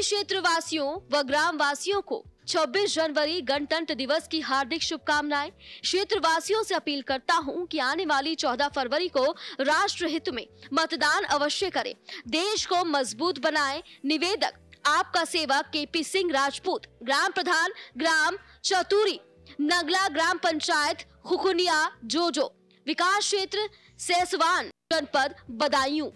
सभी क्षेत्रवासियों व ग्रामवासियों को 26 जनवरी गणतंत्र दिवस की हार्दिक शुभकामनाएं। क्षेत्रवासियों से अपील करता हूं कि आने वाली 14 फरवरी को राष्ट्र हित में मतदान अवश्य करें, देश को मजबूत बनाएं। निवेदक आपका सेवक केपी सिंह राजपूत, ग्राम प्रधान ग्राम चतुरी नगला, ग्राम पंचायत खुकुनिया जोजो, विकास क्षेत्र सैसवान जनपद बदायू।